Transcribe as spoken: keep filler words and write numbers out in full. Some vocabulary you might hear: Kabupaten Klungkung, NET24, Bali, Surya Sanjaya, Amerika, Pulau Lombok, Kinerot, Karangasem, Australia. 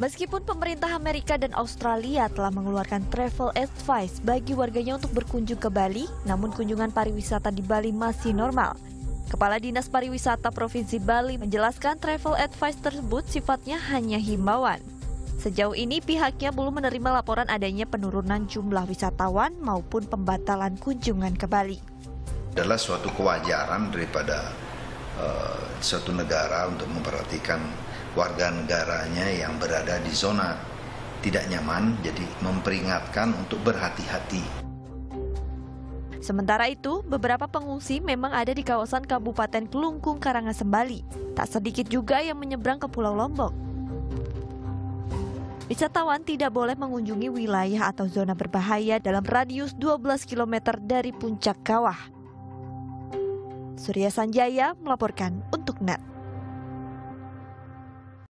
Meskipun pemerintah Amerika dan Australia telah mengeluarkan travel advice bagi warganya untuk berkunjung ke Bali, namun kunjungan pariwisata di Bali masih normal. Kepala Dinas Pariwisata Provinsi Bali menjelaskan travel advice tersebut sifatnya hanya himbauan. Sejauh ini pihaknya belum menerima laporan adanya penurunan jumlah wisatawan maupun pembatalan kunjungan ke Bali. Adalah suatu kewajaran daripada uh, suatu negara untuk memperhatikan warga negaranya yang berada di zona tidak nyaman, jadi memperingatkan untuk berhati-hati. Sementara itu, beberapa pengungsi memang ada di kawasan Kabupaten Klungkung, Karangasem, Bali. Tak sedikit juga yang menyeberang ke Pulau Lombok. Wisatawan tidak boleh mengunjungi wilayah atau zona berbahaya dalam radius dua belas kilometer dari puncak kawah. Surya Sanjaya melaporkan untuk N E T.